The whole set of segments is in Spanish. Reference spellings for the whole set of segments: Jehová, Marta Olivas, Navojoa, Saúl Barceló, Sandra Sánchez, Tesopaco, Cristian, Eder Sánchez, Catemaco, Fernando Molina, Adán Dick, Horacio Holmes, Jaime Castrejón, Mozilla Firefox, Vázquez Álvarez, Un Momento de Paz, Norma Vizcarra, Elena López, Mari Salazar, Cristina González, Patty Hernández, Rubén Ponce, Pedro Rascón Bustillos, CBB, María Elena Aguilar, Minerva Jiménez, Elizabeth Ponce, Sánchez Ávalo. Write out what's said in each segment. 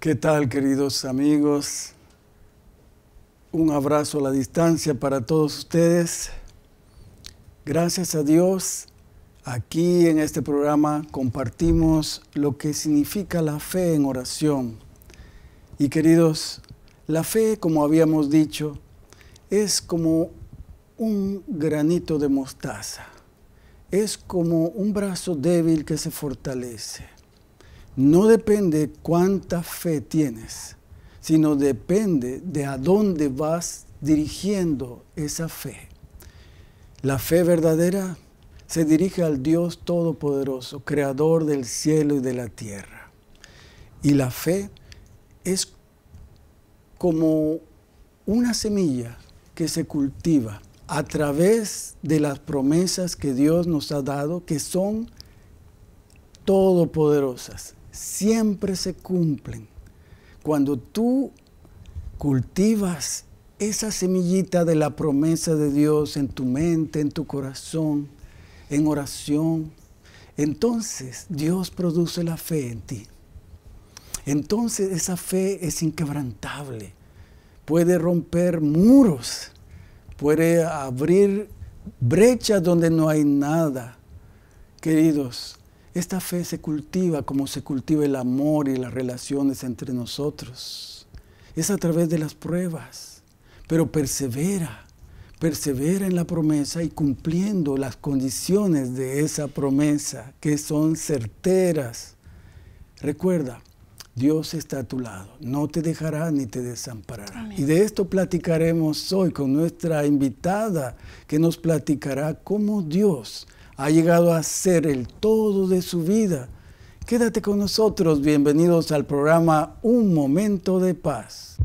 ¿Qué tal, queridos amigos? Un abrazo a la distancia para todos ustedes. Gracias a Dios, aquí en este programa compartimos lo que significa la fe en oración. Y queridos, la fe, como habíamos dicho, es como un granito de mostaza. Es como un brazo débil que se fortalece. No depende cuánta fe tienes, sino depende de a dónde vas dirigiendo esa fe. La fe verdadera se dirige al Dios Todopoderoso, Creador del cielo y de la tierra. Y la fe es como una semilla que se cultiva a través de las promesas que Dios nos ha dado, que son todopoderosas. Siempre se cumplen. Cuando tú cultivas esa semillita de la promesa de Dios en tu mente, en tu corazón, en oración, entonces Dios produce la fe en ti. Entonces esa fe es inquebrantable. Puede romper muros, puede abrir brechas donde no hay nada. Queridos, esta fe se cultiva como se cultiva el amor y las relaciones entre nosotros. Es a través de las pruebas, pero persevera en la promesa y cumpliendo las condiciones de esa promesa, que son certeras. Recuerda, Dios está a tu lado, no te dejará ni te desamparará. Amén. Y de esto platicaremos hoy con nuestra invitada, que nos platicará cómo Dios ha llegado a ser el todo de su vida. Quédate con nosotros. Bienvenidos al programa Un Momento de Paz.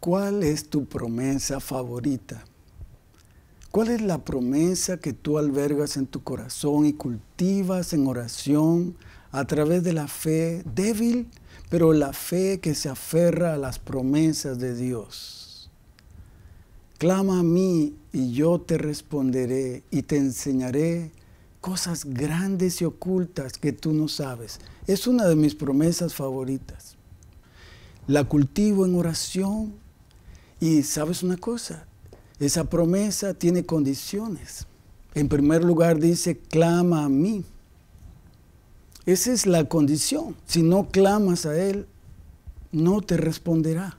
¿Cuál es tu promesa favorita? ¿Cuál es la promesa que tú albergas en tu corazón y cultivas en oración a través de la fe débil, pero la fe que se aferra a las promesas de Dios? Clama a mí y yo te responderé y te enseñaré cosas grandes y ocultas que tú no sabes. Es una de mis promesas favoritas. La cultivo en oración. Y sabes una cosa, esa promesa tiene condiciones. En primer lugar dice, clama a mí. Esa es la condición. Si no clamas a Él, no te responderá.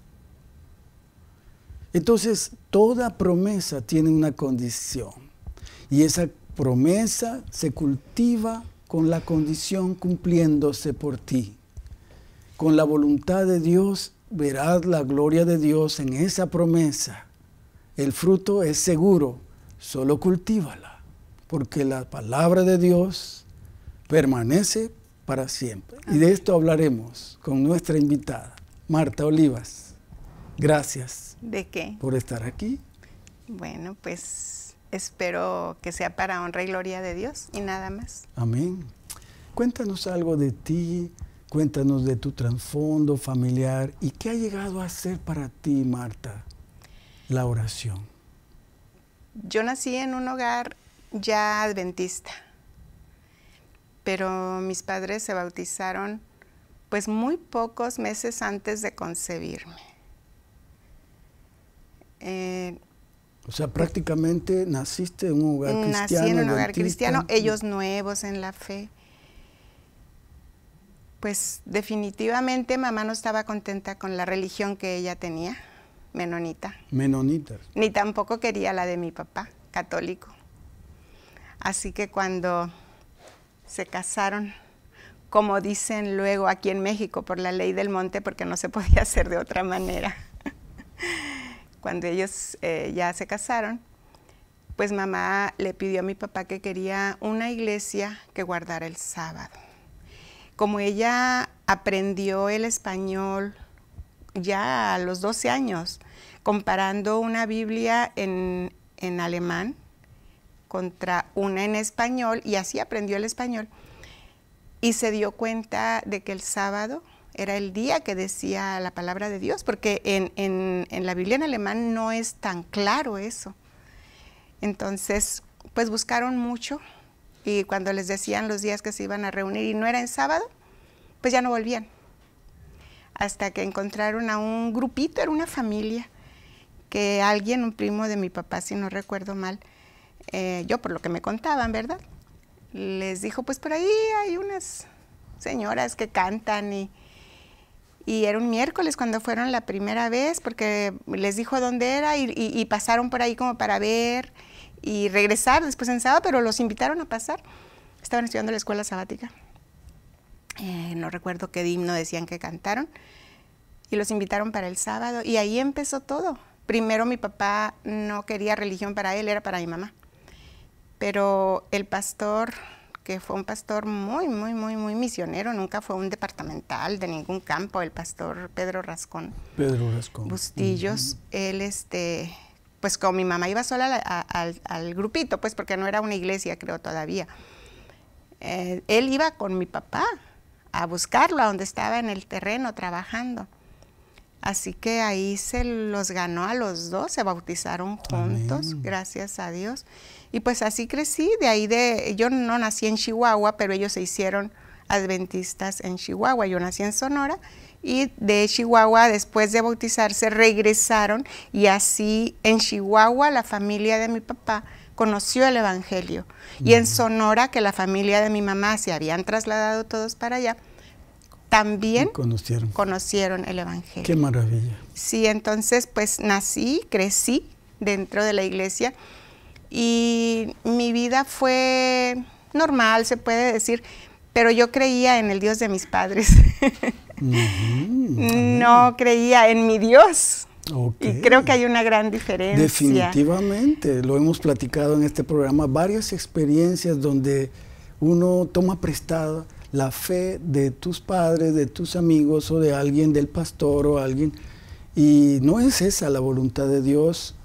Entonces, toda promesa tiene una condición. Y esa promesa se cultiva con la condición cumpliéndose por ti. Con la voluntad de Dios verás la gloria de Dios en esa promesa. El fruto es seguro, solo cultívala, porque la palabra de Dios permanece para siempre. Amén. Y de esto hablaremos con nuestra invitada, Marta Olivas. Gracias. ¿De qué? Por estar aquí. Bueno, pues espero que sea para honra y gloria de Dios y nada más. Amén. Cuéntanos algo de ti. Cuéntanos de tu trasfondo familiar y qué ha llegado a ser para ti, Marta, la oración. Yo nací en un hogar ya adventista, pero mis padres se bautizaron pues muy pocos meses antes de concebirme. O sea, prácticamente naciste en un hogar cristiano. Nací en un hogar cristiano, ellos nuevos en la fe. Pues definitivamente mamá no estaba contenta con la religión que ella tenía, menonita. Menonita. Ni tampoco quería la de mi papá, católico. Así que cuando se casaron, como dicen luego aquí en México, por la ley del monte, porque no se podía hacer de otra manera. Cuando ellos ya se casaron, pues mamá le pidió a mi papá que quería una iglesia que guardara el sábado. Como ella aprendió el español ya a los 12 años, comparando una Biblia en alemán contra una en español, y así aprendió el español, y se dio cuenta de que el sábado era el día que decía la palabra de Dios, porque en la Biblia en alemán no es tan claro eso. Entonces, pues buscaron mucho, y cuando les decían los días que se iban a reunir y no era en sábado, pues ya no volvían. Hasta que encontraron a un grupito, era una familia, que alguien, un primo de mi papá, si no recuerdo mal, yo por lo que me contaban, ¿verdad? Les dijo, pues por ahí hay unas señoras que cantan, y era un miércoles cuando fueron la primera vez, porque les dijo dónde era, y pasaron por ahí como para ver y regresar después en sábado, pero los invitaron a pasar. Estaban estudiando la escuela sabática. No recuerdo qué himno decían que cantaron. Y los invitaron para el sábado. Y ahí empezó todo. Primero mi papá no quería religión para él, era para mi mamá. Pero el pastor, que fue un pastor muy misionero, nunca fue un departamental de ningún campo, el pastor Pedro Rascón Bustillos, él pues con mi mamá iba sola al grupito, pues porque no era una iglesia, creo, todavía. Él iba con mi papá a buscarlo, a donde estaba en el terreno trabajando. Así que ahí se los ganó a los dos, se bautizaron juntos, amén, gracias a Dios. Y pues así crecí, de ahí yo no nací en Chihuahua, pero ellos se hicieron adventistas en Chihuahua. Yo nací en Sonora, y de Chihuahua, después de bautizarse, regresaron, y así en Chihuahua la familia de mi papá conoció el evangelio. Amén. Y en Sonora, que la familia de mi mamá se habían trasladado todos para allá, también conocieron el evangelio. ¡Qué maravilla! Sí, entonces pues nací, crecí dentro de la iglesia, y mi vida fue normal, se puede decir, pero yo creía en el Dios de mis padres. No creía en mi Dios. Okay. Y creo que hay una gran diferencia. Definitivamente, lo hemos platicado en este programa, varias experiencias donde uno toma prestado la fe de tus padres, de tus amigos o de alguien, del pastor o alguien. Y no es esa la voluntad de Dios.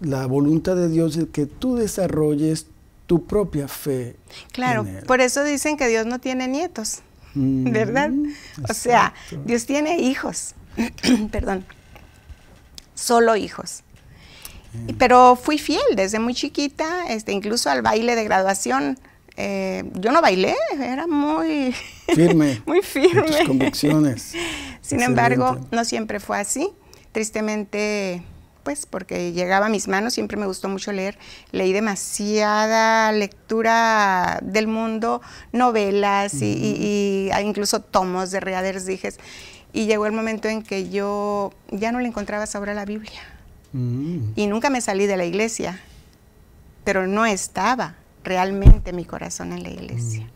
La voluntad de Dios es que tú desarrolles tu propia fe. Claro, por eso dicen que Dios no tiene nietos, ¿verdad? Exacto. O sea, Dios tiene hijos, perdón, solo hijos. Okay. Pero fui fiel desde muy chiquita, incluso al baile de graduación. Yo no bailé, era muy firme, muy firme en tus convicciones. Sin excelente. Embargo, no siempre fue así. Tristemente, pues, porque llegaba a mis manos, siempre me gustó mucho leer. Leí demasiada lectura del mundo, novelas y incluso tomos de Eder Sánchez. Y llegó el momento en que yo ya no le encontraba sabor a la Biblia. Y nunca me salí de la iglesia, pero no estaba realmente mi corazón en la iglesia.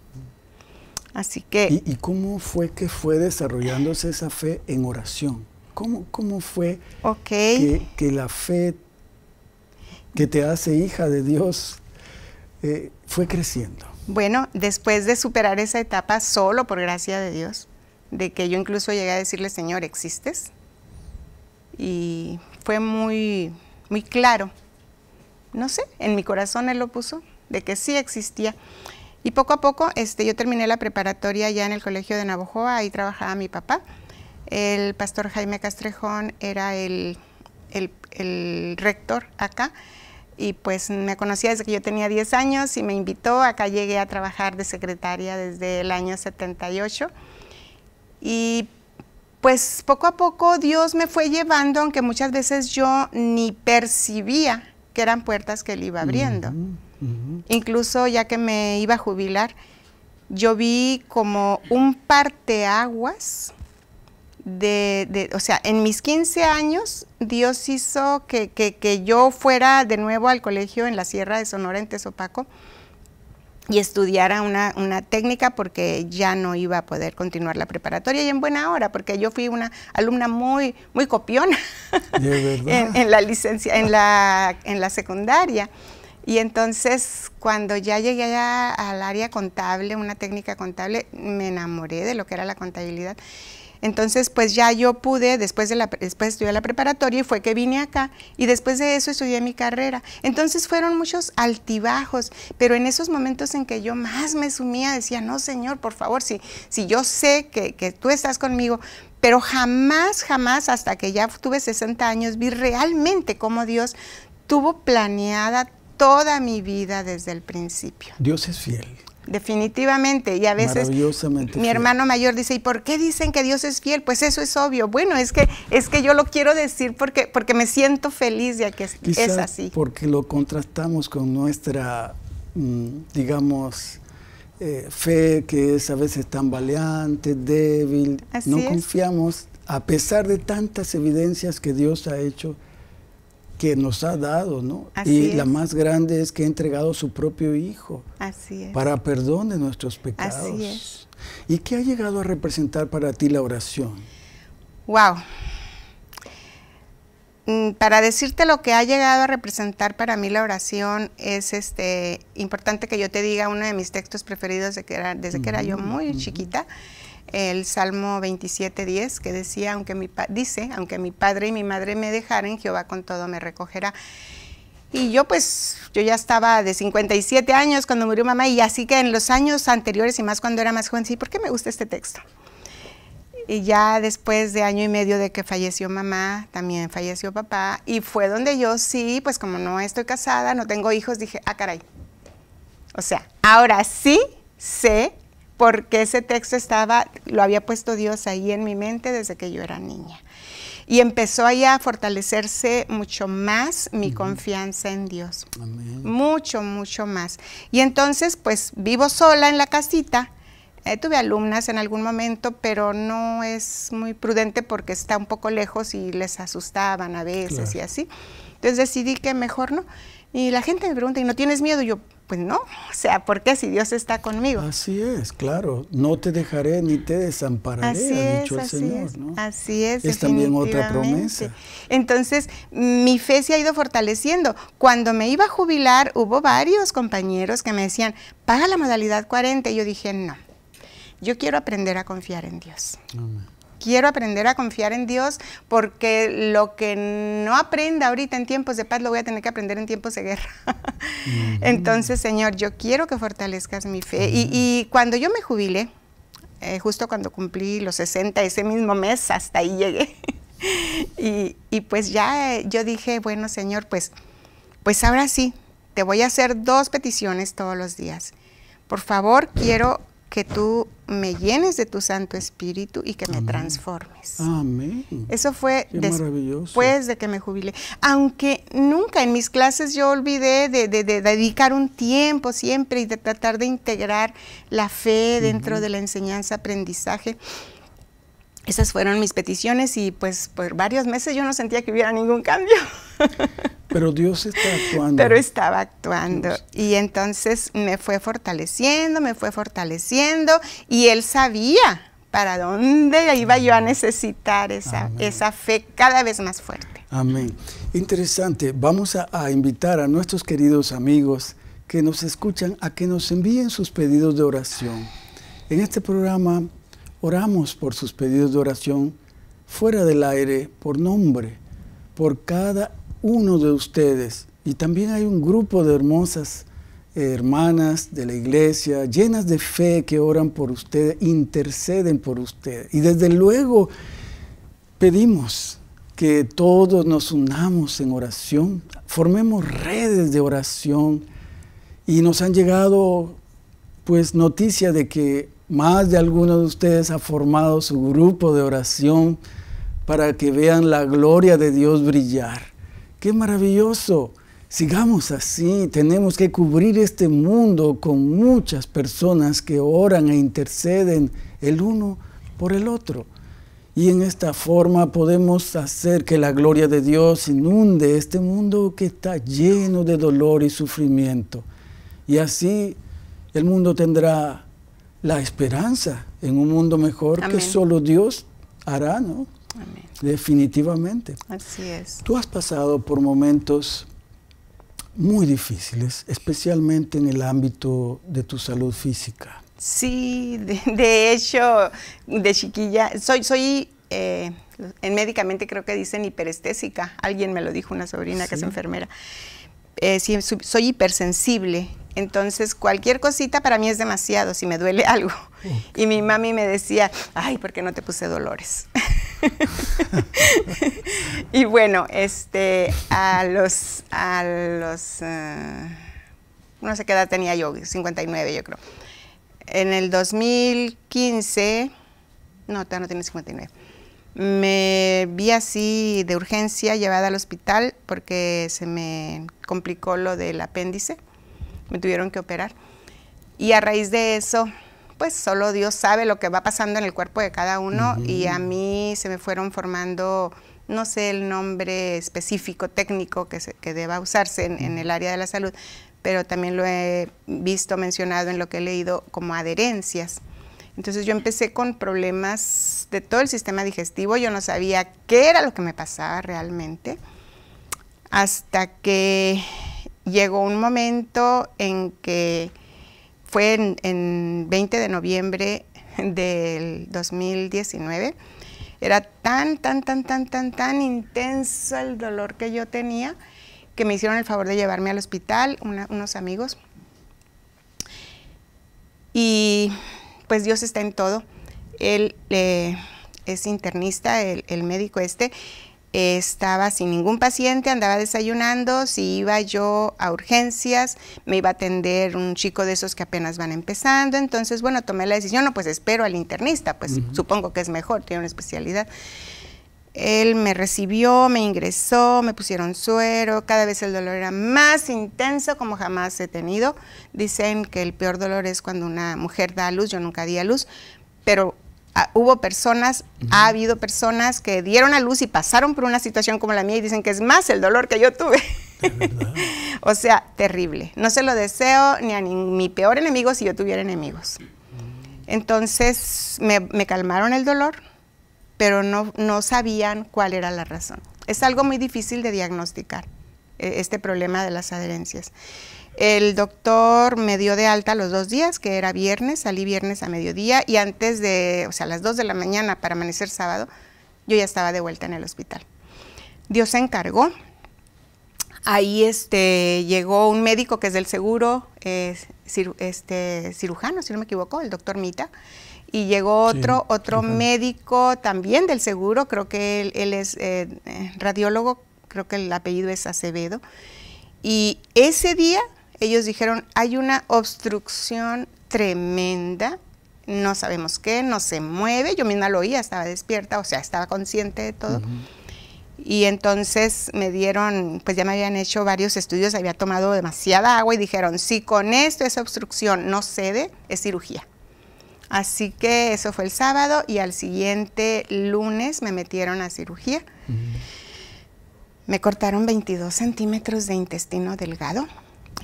Así que... ¿Y cómo fue que fue desarrollándose esa fe en oración? ¿Cómo fue que la fe que te hace hija de Dios fue creciendo? Bueno, después de superar esa etapa, solo por gracia de Dios, de que yo incluso llegué a decirle, Señor, ¿existes? Y fue muy claro, no sé, en mi corazón Él lo puso, de que sí existía. Y poco a poco yo terminé la preparatoria ya en el colegio de Navojoa, ahí trabajaba mi papá. El pastor Jaime Castrejón era el rector acá, y pues me conocía desde que yo tenía 10 años y me invitó. Acá llegué a trabajar de secretaria desde el año 78. Y pues poco a poco Dios me fue llevando, aunque muchas veces yo ni percibía que eran puertas que Él iba abriendo. Incluso ya que me iba a jubilar, yo vi como un parteaguas o sea, en mis 15 años, Dios hizo que yo fuera de nuevo al colegio en la Sierra de Sonora, en Tesopaco, y estudiara una técnica, porque ya no iba a poder continuar la preparatoria, y en buena hora, porque yo fui una alumna muy copiona en la licencia, en la secundaria. Y entonces cuando ya llegué allá al área contable, una técnica contable, me enamoré de lo que era la contabilidad. Entonces pues ya yo pude, después estudié la preparatoria y fue que vine acá y después de eso estudié mi carrera. Entonces fueron muchos altibajos, pero en esos momentos en que yo más me sumía decía, no señor, por favor, si yo sé que tú estás conmigo, pero jamás, jamás hasta que ya tuve 60 años vi realmente cómo Dios tuvo planeada toda mi vida desde el principio. Dios es fiel. Definitivamente, y a veces mi hermano mayor dice, ¿y por qué dicen que Dios es fiel? Pues eso es obvio. Bueno, es que yo lo quiero decir porque me siento feliz de que es así. Porque lo contrastamos con nuestra, digamos, fe que es a veces tambaleante, débil. Así no es. Confiamos, a pesar de tantas evidencias que Dios ha hecho, que nos ha dado, ¿no? Así es. La más grande es que ha entregado su propio Hijo. Así es. Para perdón de nuestros pecados. Así es. ¿Y qué ha llegado a representar para ti la oración? Wow. Para decirte lo que ha llegado a representar para mí la oración, es importante que yo te diga uno de mis textos preferidos desde que era yo muy chiquita, el Salmo 27:10, que decía, aunque mi padre y mi madre me dejaren, Jehová con todo me recogerá. Y yo ya estaba de 57 años cuando murió mamá, y así que en los años anteriores y más cuando era más joven, sí, ¿por qué me gusta este texto? Y ya después de año y medio de que falleció mamá, también falleció papá, y fue donde yo sí, pues como no estoy casada, no tengo hijos, dije, ah, caray. O sea, ahora sí sé porque ese texto lo había puesto Dios ahí en mi mente desde que yo era niña. Y empezó ahí a fortalecerse mucho más mi confianza en Dios. Amén. Mucho, mucho más. Y entonces, pues, vivo sola en la casita. Tuve alumnas en algún momento, pero no es muy prudente porque está un poco lejos y les asustaban a veces, claro, y así. Entonces decidí que mejor no. Y la gente me pregunta, ¿y no tienes miedo? Yo, pues no, o sea, ¿por qué si Dios está conmigo? Así es, claro, no te dejaré ni te desampararé, ha dicho el Señor, ¿no? Así es también otra promesa. Entonces, mi fe se ha ido fortaleciendo. Cuando me iba a jubilar, hubo varios compañeros que me decían, paga la modalidad 40, y yo dije, no, yo quiero aprender a confiar en Dios. Amén. Quiero aprender a confiar en Dios porque lo que no aprenda ahorita en tiempos de paz lo voy a tener que aprender en tiempos de guerra. Entonces, Señor, yo quiero que fortalezcas mi fe. Y cuando yo me jubilé, justo cuando cumplí los 60, ese mismo mes, hasta ahí llegué. y pues ya yo dije, bueno, Señor, pues ahora sí, te voy a hacer dos peticiones todos los días. Por favor, quiero que tú me llenes de tu Santo Espíritu y que me transformes. Amén. Eso fue después de que me jubilé. Aunque nunca en mis clases yo olvidé de dedicar un tiempo siempre y de tratar de integrar la fe dentro de la enseñanza-aprendizaje. Esas fueron mis peticiones y pues por varios meses yo no sentía que hubiera ningún cambio. Pero Dios está actuando. Pero estaba actuando. Dios. Y entonces me fue fortaleciendo y Él sabía para dónde iba yo a necesitar esa fe cada vez más fuerte. Amén. Interesante. Vamos a invitar a nuestros queridos amigos que nos escuchan a que nos envíen sus pedidos de oración. En este programa oramos por sus pedidos de oración fuera del aire, por nombre, por cada uno de ustedes. Y también hay un grupo de hermosas hermanas de la iglesia, llenas de fe, que oran por ustedes, interceden por ustedes. Y desde luego pedimos que todos nos unamos en oración, formemos redes de oración. Y nos han llegado pues noticias de que más de alguno de ustedes ha formado su grupo de oración para que vean la gloria de Dios brillar. ¡Qué maravilloso! Sigamos así. Tenemos que cubrir este mundo con muchas personas que oran e interceden el uno por el otro. Y en esta forma podemos hacer que la gloria de Dios inunde este mundo que está lleno de dolor y sufrimiento. Y así el mundo tendrá la esperanza en un mundo mejor. Amén. Que solo Dios hará, ¿no? Amén. Definitivamente. Así es. Tú has pasado por momentos muy difíciles, especialmente en el ámbito de tu salud física. Sí, de hecho, de chiquilla, médicamente creo que dicen hiperestésica. Alguien me lo dijo, una sobrina que es enfermera. Sí, soy hipersensible, entonces cualquier cosita para mí es demasiado, si me duele algo. Okay. Y mi mami me decía, ay, ¿por qué no te puse dolores? Y bueno, no sé qué edad tenía yo, 59 yo creo. En el 2015, no, todavía no tenía 59, me vi así de urgencia llevada al hospital porque se me complicó lo del apéndice, me tuvieron que operar. Y a raíz de eso, pues solo Dios sabe lo que va pasando en el cuerpo de cada uno. Uh-huh. Y a mí se me fueron formando, no sé el nombre específico, técnico que deba usarse en el área de la salud, pero también lo he visto mencionado en lo que he leído como adherencias. Entonces yo empecé con problemas de todo el sistema digestivo, yo no sabía qué era lo que me pasaba realmente, hasta que llegó un momento en que fue en 20 de noviembre del 2019, era tan intenso el dolor que yo tenía, que me hicieron el favor de llevarme al hospital unos amigos, y pues Dios está en todo. Él es internista, el médico estaba sin ningún paciente, andaba desayunando, si iba yo a urgencias, me iba a atender un chico de esos que apenas van empezando, entonces bueno, tomé la decisión, no, pues espero al internista, pues supongo que es mejor, tiene una especialidad. Él me recibió, me ingresó, me pusieron suero, cada vez el dolor era más intenso como jamás he tenido. Dicen que el peor dolor es cuando una mujer da a luz, yo nunca di a luz, pero ha habido personas que dieron a luz y pasaron por una situación como la mía y dicen que es más el dolor que yo tuve. ¿De verdad? O sea, terrible. No se lo deseo ni a mi peor enemigo si yo tuviera enemigos. Entonces me calmaron el dolor, pero no sabían cuál era la razón. Es algo muy difícil de diagnosticar, este problema de las adherencias. El doctor me dio de alta los 2 días, que era viernes, salí viernes a mediodía, y antes de, o sea, a las 2 de la mañana para amanecer sábado, yo ya estaba de vuelta en el hospital. Dios se encargó. Ahí llegó un médico que es del seguro, cirujano, si no me equivoco, el doctor Mita, y llegó otro médico también del seguro, creo que él es radiólogo, creo que el apellido es Acevedo. Y ese día ellos dijeron, hay una obstrucción tremenda, no sabemos qué, no se mueve. Yo misma lo oía, estaba despierta, o sea, estaba consciente de todo. Y entonces me dieron, pues ya me habían hecho varios estudios, había tomado demasiada agua y dijeron, si con esto esa obstrucción no cede, es cirugía. Así que eso fue el sábado y al siguiente lunes me metieron a cirugía. Me cortaron 22 centímetros de intestino delgado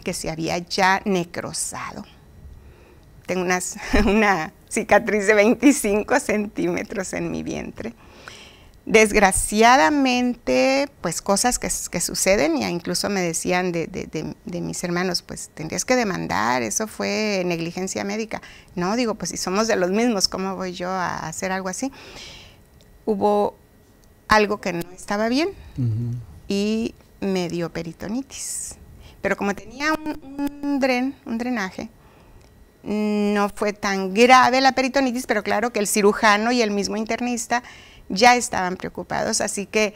que se había ya necrosado. Tengo una cicatriz de 25 centímetros en mi vientre. Desgraciadamente, pues cosas que suceden, y incluso me decían de mis hermanos, pues tendrías que demandar, eso fue negligencia médica. No, digo, pues si somos de los mismos, ¿cómo voy yo a hacer algo así? Hubo algo que no estaba bien y me dio peritonitis. Pero como tenía un drenaje, no fue tan grave la peritonitis, pero claro que el cirujano y el mismo internista ya estaban preocupados, así que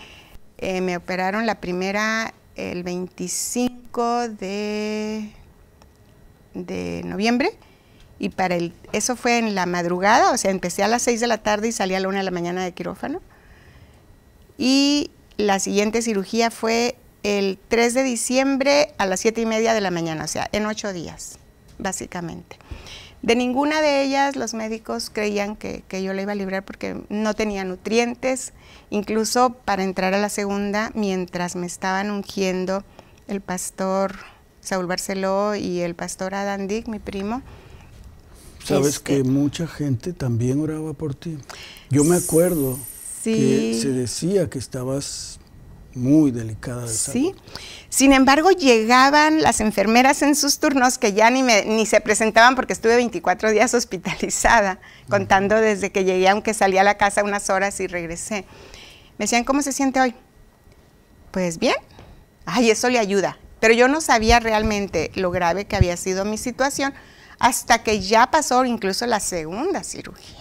me operaron la primera el 25 de noviembre, y eso fue en la madrugada, o sea, empecé a las 6 de la tarde y salí a la 1 de la mañana de quirófano. Y la siguiente cirugía fue el 3 de diciembre a las 7:30 de la mañana, o sea, en 8 días, básicamente. De ninguna de ellas los médicos creían que yo la iba a librar porque no tenía nutrientes. Incluso para entrar a la segunda, mientras me estaban ungiendo el pastor Saúl Barceló y el pastor Adán Dick, mi primo. ¿Sabes que mucha gente también oraba por ti? Yo me acuerdo que se decía que estabas muy delicada de salud. Sí. Sin embargo, llegaban las enfermeras en sus turnos que ya ni se presentaban, porque estuve 24 días hospitalizada, contando desde que llegué, aunque salí a la casa unas horas y regresé. Me decían, ¿cómo se siente hoy? Pues bien. Ay, eso le ayuda. Pero yo no sabía realmente lo grave que había sido mi situación hasta que ya pasó incluso la segunda cirugía.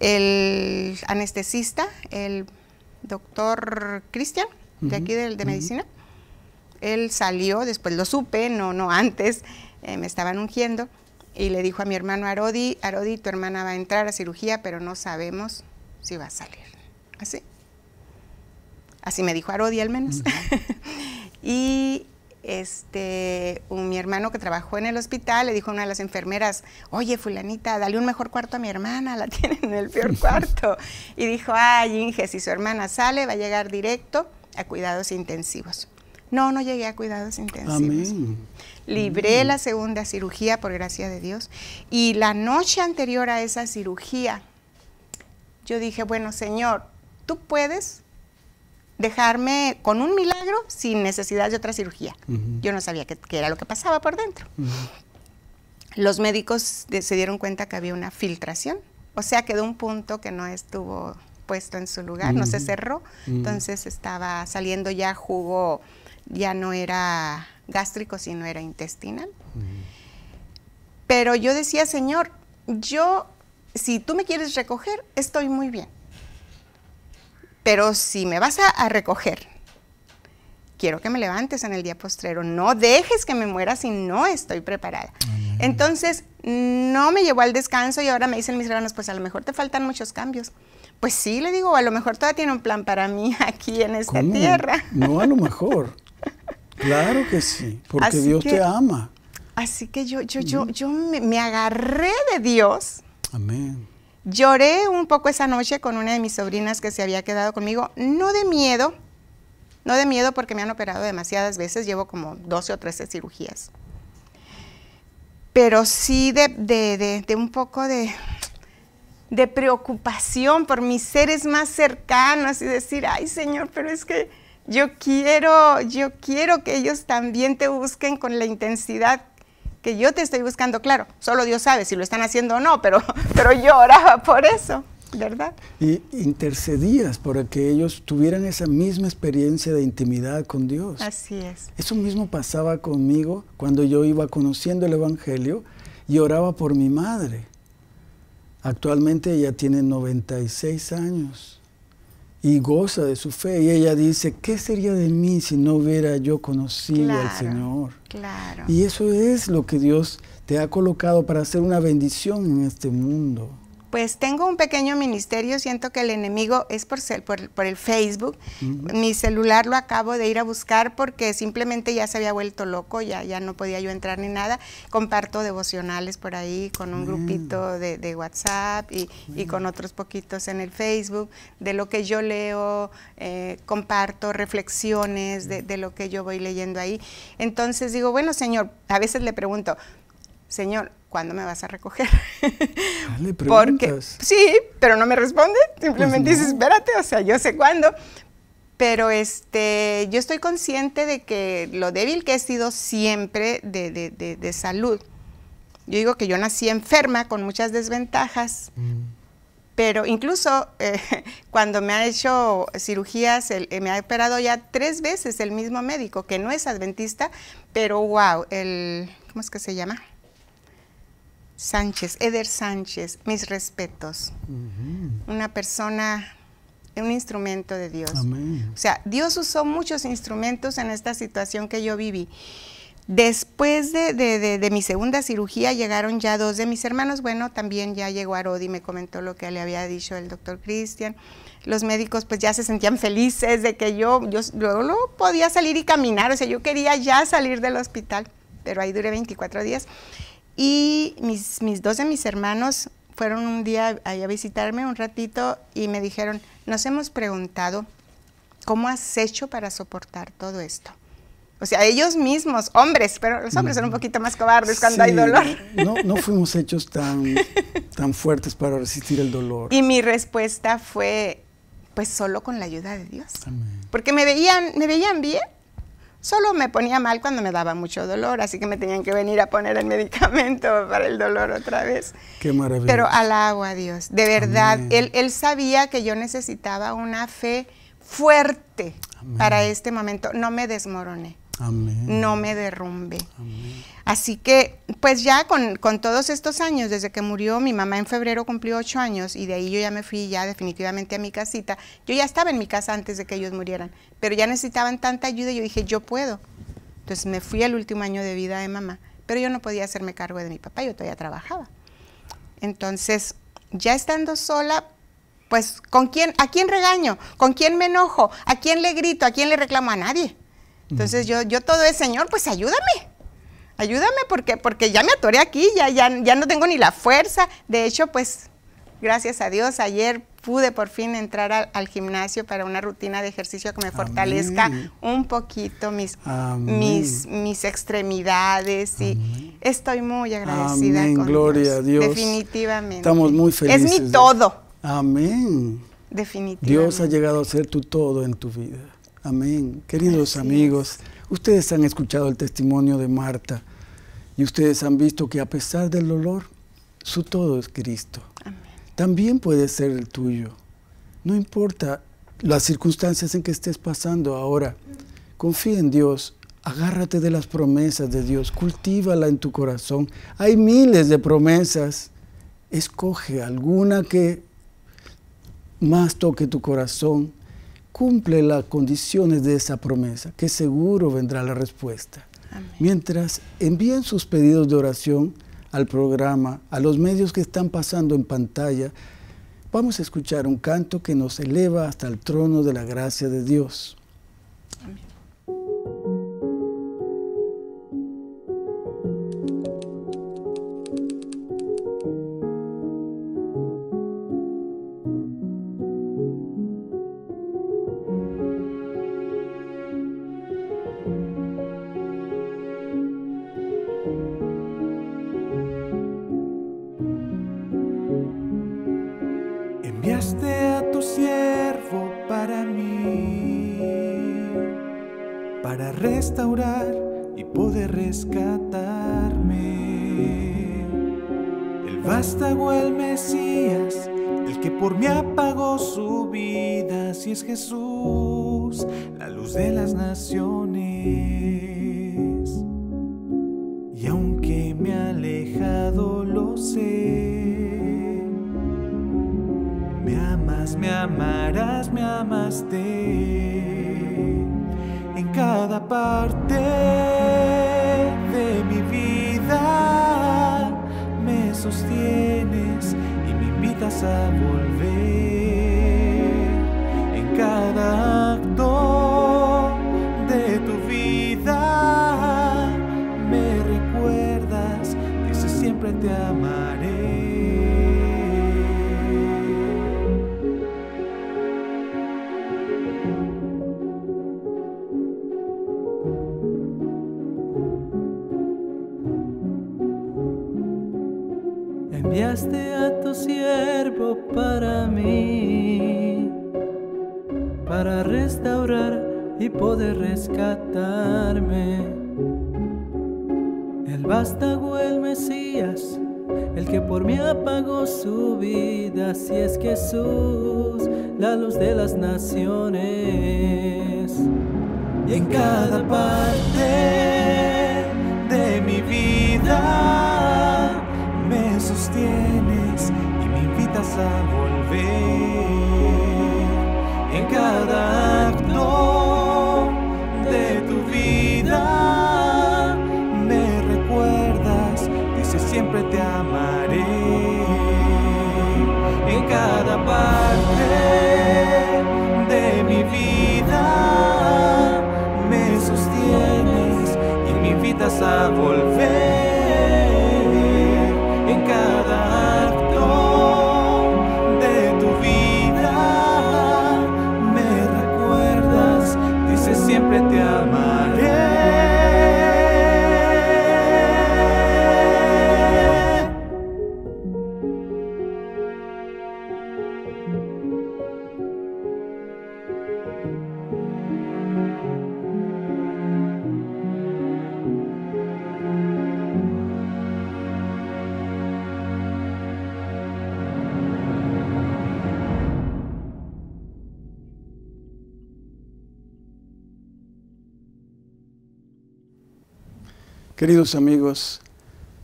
El anestesista, el doctor Cristian, de aquí de medicina, él salió, después lo supe, no antes, me estaban ungiendo, y le dijo a mi hermano Arodi, Arodi, tu hermana va a entrar a cirugía, pero no sabemos si va a salir. Así. Así me dijo Arodi al menos. Y mi hermano que trabajó en el hospital le dijo a una de las enfermeras, oye, fulanita, dale un mejor cuarto a mi hermana, la tienen en el peor cuarto. Y dijo, ay, Inge, si su hermana sale, va a llegar directo a cuidados intensivos. No llegué a cuidados intensivos. Amén. Libré la segunda cirugía, por gracia de Dios. Y la noche anterior a esa cirugía, yo dije, bueno, Señor, tú puedes dejarme con un milagro sin necesidad de otra cirugía. Yo no sabía qué era lo que pasaba por dentro. Los médicos se dieron cuenta que había una filtración, o sea, quedó un punto que no estuvo puesto en su lugar, no se cerró, entonces estaba saliendo ya jugo, ya no era gástrico, sino era intestinal. Pero yo decía, Señor, si tú me quieres recoger, estoy muy bien. Pero si me vas a recoger, quiero que me levantes en el día postrero. No dejes que me muera si no estoy preparada. Entonces, no me llevó al descanso y ahora me dicen mis hermanos, pues a lo mejor te faltan muchos cambios. Pues sí, le digo, a lo mejor todavía tiene un plan para mí aquí en esta tierra. No, a lo mejor. Claro que sí, porque Dios te ama. Así que yo me agarré de Dios. Amén. Lloré un poco esa noche con una de mis sobrinas que se había quedado conmigo, no de miedo porque me han operado demasiadas veces, llevo como 12 o 13 cirugías, pero sí de un poco de preocupación por mis seres más cercanos y decir, ay, Señor, pero es que yo quiero que ellos también te busquen con la intensidad que yo te estoy buscando. Claro, solo Dios sabe si lo están haciendo o no, pero yo oraba por eso, ¿verdad? Y intercedías para que ellos tuvieran esa misma experiencia de intimidad con Dios. Así es. Eso mismo pasaba conmigo cuando yo iba conociendo el Evangelio y oraba por mi madre. Actualmente ella tiene 96 años y goza de su fe. Y ella dice, ¿qué sería de mí si no hubiera yo conocido al Señor? Claro. Y eso es lo que Dios te ha colocado para hacer una bendición en este mundo. Pues tengo un pequeño ministerio, siento que el enemigo es por el Facebook. Mi celular lo acabo de ir a buscar porque simplemente ya se había vuelto loco, ya no podía yo entrar ni nada. Comparto devocionales por ahí con un grupito de WhatsApp y con otros poquitos en el Facebook, de lo que yo leo, comparto reflexiones de lo que yo voy leyendo ahí. Entonces digo, bueno, Señor, a veces le pregunto, Señor, ¿cuándo me vas a recoger? Le preguntas. Porque, sí, pero no me responde, simplemente pues no. Dice, espérate, o sea, yo sé cuándo. Pero yo estoy consciente de que lo débil que he sido siempre de salud. Yo digo que yo nací enferma con muchas desventajas, pero incluso cuando me ha hecho cirugías, me ha operado ya 3 veces el mismo médico, que no es adventista, pero wow, ¿cómo es que se llama? Sánchez, Eder Sánchez, mis respetos. Una persona, un instrumento de Dios. Amén. O sea, Dios usó muchos instrumentos en esta situación que yo viví. Después de mi segunda cirugía llegaron ya 2 de mis hermanos. Bueno, también ya llegó Arodi, me comentó lo que le había dicho el doctor Cristian. Los médicos pues ya se sentían felices de que yo luego no podía salir y caminar. O sea, yo quería ya salir del hospital, pero ahí duré 24 días. Y mis 2 de mis hermanos fueron un día a visitarme un ratito y me dijeron, nos hemos preguntado, ¿cómo has hecho para soportar todo esto? O sea, ellos mismos, hombres, pero los hombres son un poquito más cobardes cuando hay dolor. No fuimos hechos tan fuertes para resistir el dolor. Y mi respuesta fue, pues solo con la ayuda de Dios. Amén. Porque me veían bien, solo me ponía mal cuando me daba mucho dolor, así que me tenían que venir a poner el medicamento para el dolor otra vez. Qué maravilla. Pero alabo a Dios, de verdad, él sabía que yo necesitaba una fe fuerte. Amén. Para este momento, no me desmoroné. Amén. No me derrumbe. Amén. Así que, pues ya con todos estos años, desde que murió, mi mamá en febrero cumplió 8 años y de ahí yo ya me fui ya definitivamente a mi casita. Yo ya estaba en mi casa antes de que ellos murieran, pero ya necesitaban tanta ayuda y yo dije, yo puedo. Entonces me fui al último año de vida de mamá, pero yo no podía hacerme cargo de mi papá, yo todavía trabajaba. Entonces, ya estando sola, pues, ¿a quién regaño? ¿Con quién me enojo? ¿A quién le grito? ¿A quién le reclamo? A nadie. Entonces yo todo es, Señor, pues ayúdame porque ya me atoré aquí, ya no tengo ni la fuerza. De hecho, pues gracias a Dios, ayer pude por fin entrar al gimnasio para una rutina de ejercicio que me fortalezca. Amén. Un poquito mis extremidades. Amén. Y estoy muy agradecida. Amén. Con Gloria Dios. A Dios. Definitivamente. Estamos muy felices. Es mi todo. Amén. Definitivamente. Dios ha llegado a ser tu todo en tu vida. Amén. Queridos amigos, ustedes han escuchado el testimonio de Marta y ustedes han visto que a pesar del dolor, su todo es Cristo. Amén. También puede ser el tuyo. No importa las circunstancias en que estés pasando ahora, confía en Dios, agárrate de las promesas de Dios, cultívala en tu corazón. Hay miles de promesas, escoge alguna que más toque tu corazón. Cumple las condiciones de esa promesa, que seguro vendrá la respuesta. Amén. Mientras, envíen sus pedidos de oración al programa, a los medios que están pasando en pantalla. Vamos a escuchar un canto que nos eleva hasta el trono de la gracia de Dios. Amén. Jesús, la luz de las naciones, y aunque me he alejado, lo sé, me amas, me amarás, me amaste, en cada parte de mi vida me sostienes y me invitas a volver. Cada acto de tu vida me recuerdas, dices siempre te amaré. Enviaste a tu siervo para mí, para restaurar y poder rescatarme. El vástago, el Mesías, el que por mí apagó su vida, si es Jesús, la luz de las naciones. Y en cada parte de mi vida me sostienes y me invitas a volver. En cada acto de tu vida me recuerdas, dices siempre te amaré. En cada parte de mi vida me sostienes y me invitas a volver. En cada acto siempre te amaré. Queridos amigos,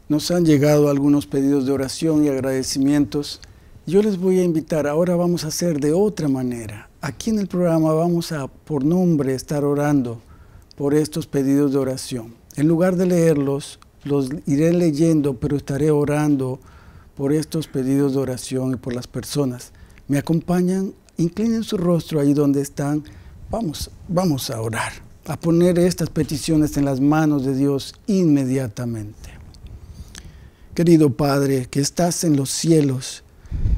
nos han llegado algunos pedidos de oración y agradecimientos. Yo les voy a invitar, ahora vamos a hacer de otra manera. Aquí en el programa vamos a, por nombre, estar orando por estos pedidos de oración. En lugar de leerlos, los iré leyendo, pero estaré orando por estos pedidos de oración y por las personas. ¿Me acompañan? Inclinen su rostro ahí donde están. Vamos a orar, a poner estas peticiones en las manos de Dios inmediatamente. Querido Padre, que estás en los cielos,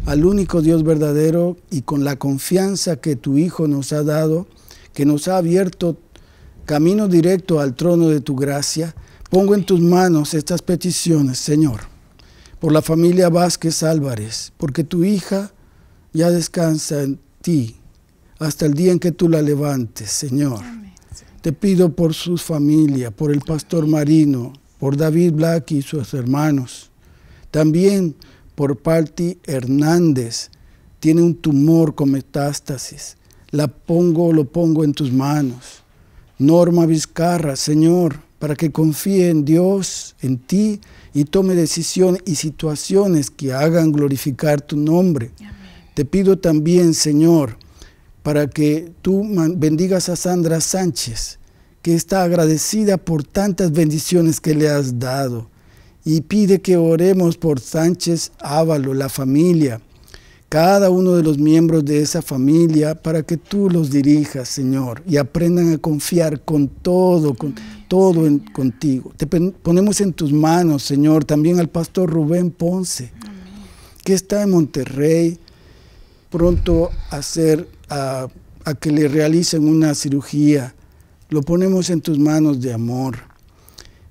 al único Dios verdadero y con la confianza que tu Hijo nos ha dado, que nos ha abierto camino directo al trono de tu gracia, pongo en tus manos estas peticiones, Señor, por la familia Vázquez Álvarez, porque tu hija ya descansa en ti hasta el día en que tú la levantes, Señor. Amén. Te pido por su familia, por el pastor Marino, por David Black y sus hermanos. También por Patty Hernández, tiene un tumor con metástasis. Lo pongo en tus manos. Norma Vizcarra, Señor, para que confíe en Dios, en ti, y tome decisiones y situaciones que hagan glorificar tu nombre. Amén. Te pido también, Señor, para que tú bendigas a Sandra Sánchez, que está agradecida por tantas bendiciones que le has dado. Y pide que oremos por Sánchez Ávalo, la familia, cada uno de los miembros de esa familia, para que tú los dirijas, Señor, y aprendan a confiar con todo contigo. Te ponemos en tus manos, Señor, también al pastor Rubén Ponce, que está en Monterrey, pronto a que le realicen una cirugía. Lo ponemos en tus manos de amor.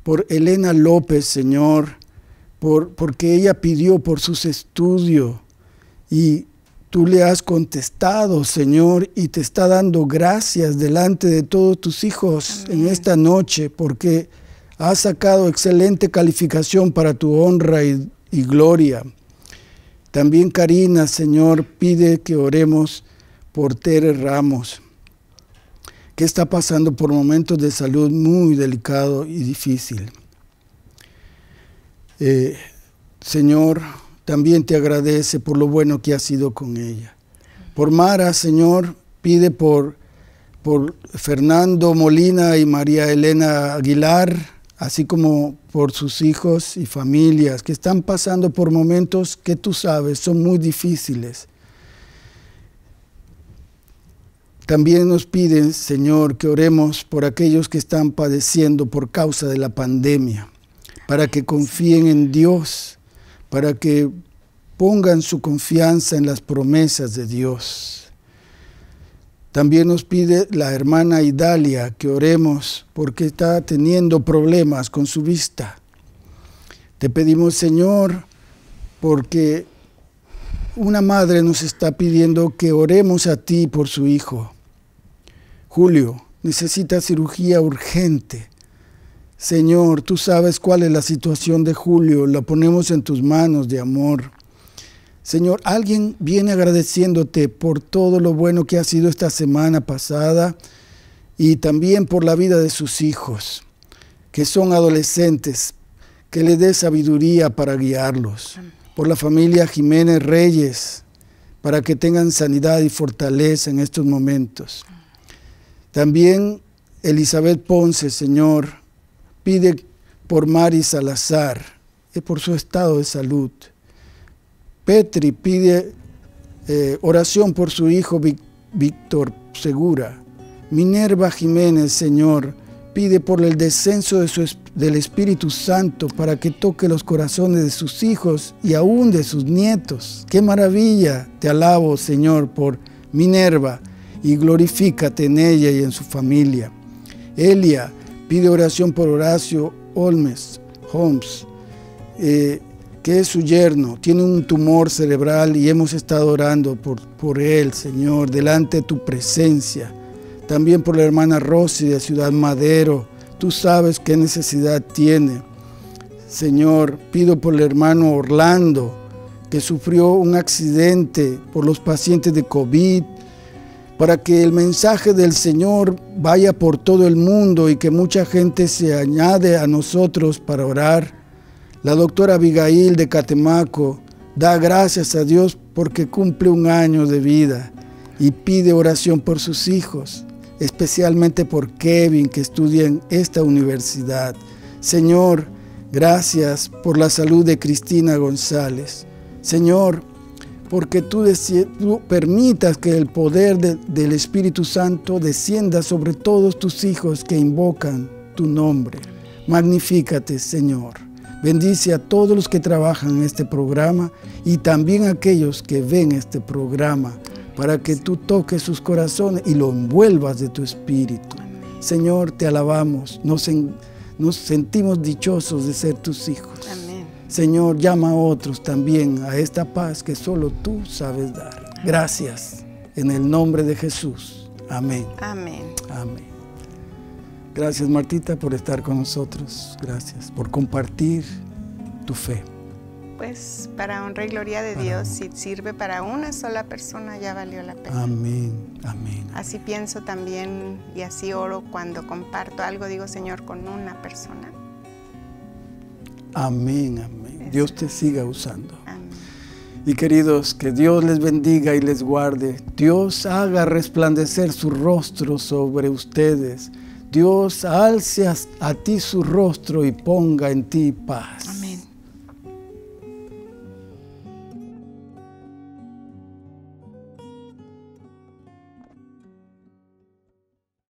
Por Elena López, Señor, porque ella pidió por sus estudios y tú le has contestado, Señor, y te está dando gracias delante de todos tus hijos en esta noche, porque has sacado excelente calificación para tu honra y gloria. También Karina, Señor, pide que oremos por Tere Ramos, que está pasando por momentos de salud muy delicado y difícil. Señor, también te agradece por lo bueno que has sido con ella. Por Mara, Señor, pide por Fernando Molina y María Elena Aguilar, así como por sus hijos y familias que están pasando por momentos que tú sabes son muy difíciles. También nos piden, Señor, que oremos por aquellos que están padeciendo por causa de la pandemia, para que confíen en Dios, para que pongan su confianza en las promesas de Dios. También nos pide la hermana Idalia que oremos porque está teniendo problemas con su vista. Te pedimos, Señor, porque una madre nos está pidiendo que oremos a ti por su hijo. Julio necesita cirugía urgente. Señor, tú sabes cuál es la situación de Julio. La ponemos en tus manos de amor. Señor, alguien viene agradeciéndote por todo lo bueno que ha sido esta semana pasada y también por la vida de sus hijos, que son adolescentes, que le dé sabiduría para guiarlos. Por la familia Jiménez Reyes, para que tengan sanidad y fortaleza en estos momentos. También Elizabeth Ponce, Señor, pide por Mari Salazar, y por su estado de salud. Petri pide oración por su hijo Víctor Segura. Minerva Jiménez, Señor, pide por el descenso de del Espíritu Santo para que toque los corazones de sus hijos y aún de sus nietos. ¡Qué maravilla! Te alabo, Señor, por Minerva y glorifícate en ella y en su familia. Elia pide oración por Horacio Holmes, que es su yerno. Tiene un tumor cerebral y hemos estado orando por él, Señor, delante de tu presencia. También por la hermana Rosy de Ciudad Madero. Tú sabes qué necesidad tiene. Señor, pido por el hermano Orlando, que sufrió un accidente por los pacientes de COVID. para que el mensaje del Señor vaya por todo el mundo y que mucha gente se añade a nosotros para orar. La doctora Abigail de Catemaco da gracias a Dios porque cumple un año de vida y pide oración por sus hijos, especialmente por Kevin, que estudia en esta universidad. Señor, gracias por la salud de Cristina González. Señor, porque tú permitas que el poder del Espíritu Santo descienda sobre todos tus hijos que invocan tu nombre. Magnifícate, Señor. Bendice a todos los que trabajan en este programa y también a aquellos que ven este programa, para que tú toques sus corazones y lo envuelvas de tu Espíritu. Señor, te alabamos, nos sentimos dichosos de ser tus hijos. Amén. Señor, llama a otros también a esta paz que solo tú sabes dar. Gracias, en el nombre de Jesús. Amén. Amén. Amén. Gracias, Martita, por estar con nosotros. Gracias por compartir tu fe. Pues para honra y gloria de Dios, si sirve para una sola persona, ya valió la pena. Amén, amén. Así pienso también y así oro cuando comparto algo, digo, Señor, con una persona. Amén, amén. Dios te siga usando. Amén. Y queridos, que Dios les bendiga y les guarde. Dios haga resplandecer su rostro sobre ustedes. Dios alce a ti su rostro y ponga en ti paz.